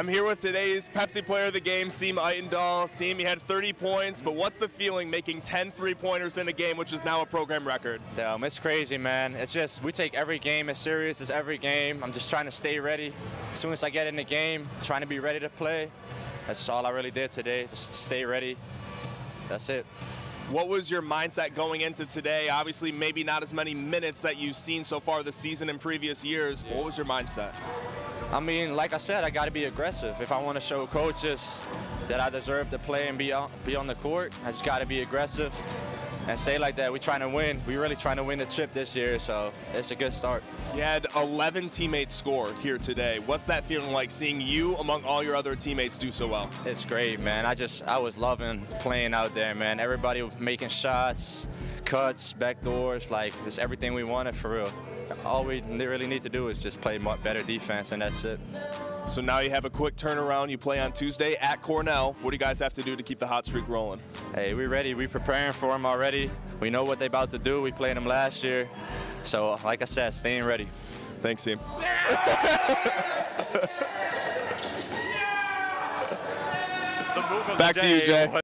I'm here with today's Pepsi player of the game, Siem Uijtendaal. Siem, you had 30 points, but what's the feeling making 10 three-pointers in a game, which is now a program record? Damn, it's crazy, man. It's just, we take every game as serious as every game. I'm just trying to stay ready. As soon as I get in the game, trying to be ready to play. That's all I really did today, just stay ready. That's it. What was your mindset going into today? Obviously, maybe not as many minutes that you've seen so far this season and previous years. Yeah. What was your mindset? I mean, like I said, I got to be aggressive. If I want to show coaches that I deserve to play and be on the court, I just got to be aggressive and say like that. We're trying to win. We're really trying to win the chip this year, so it's a good start. You had 11 teammates score here today. What's that feeling like, seeing you among all your other teammates do so well? It's great, man. I was loving playing out there, man. Everybody was making shots, cuts, backdoors, like just everything we wanted for real. All we really need to do is just play better defense, and that's it. So now you have a quick turnaround. You play on Tuesday at Cornell. What do you guys have to do to keep the hot streak rolling? Hey, we're ready. We're preparing for them already. We know what they're about to do. We played them last year. So, like I said, staying ready. Thanks, Siem. Back to you, Jay.